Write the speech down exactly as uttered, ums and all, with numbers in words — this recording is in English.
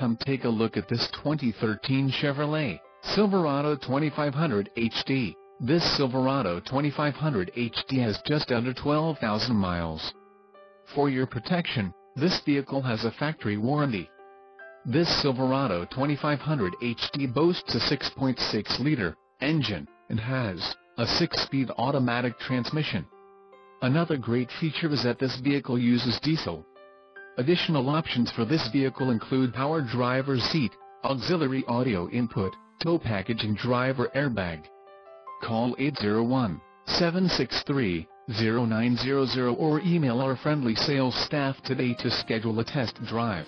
come take a look at this twenty thirteen Chevrolet Silverado twenty-five hundred H D. This Silverado twenty-five hundred H D has just under twelve thousand miles. For your protection, this vehicle has a factory warranty. This Silverado twenty-five hundred H D boasts a six point six liter engine and has a six-speed automatic transmission. Another great feature is that this vehicle uses diesel. Additional options for this vehicle include power driver's seat, auxiliary audio input, tow package and driver airbag. Call eight zero one, seven six three, zero nine zero zero or email our friendly sales staff today to schedule a test drive.